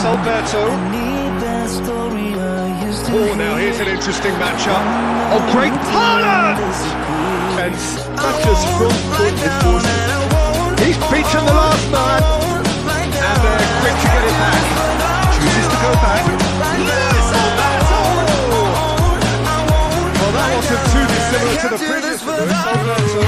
Luis Alberto. Oh, now here's an interesting matchup. Oh, great talent! And that is front foot. He's beaten the last man. And they're quick to get it back. Chooses to go back. Luis Alberto! Well, that wasn't too dissimilar to the previous one. Luis Alberto.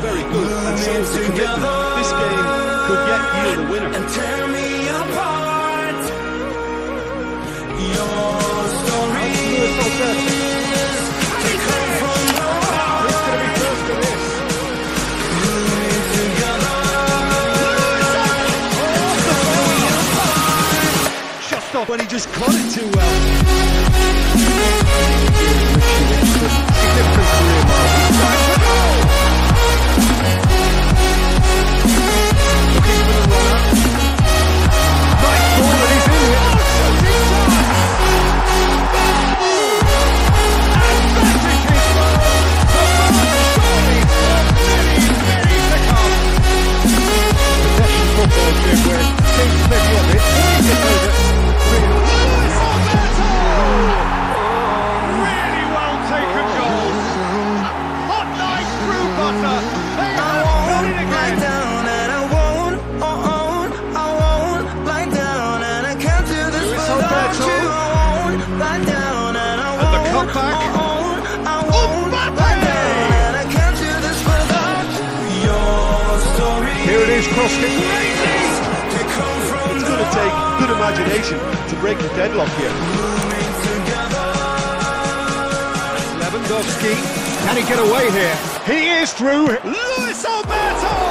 Very good, and so is the commitment. This game could yet yield a winner. And tear me apart. Your story is it's going to be close to this. Together. Just off when he just caught it too well. Here it is, crossed it. It's going to take good imagination to break the deadlock here. Lewandowski, can he get away here? He is through. Luis Alberto!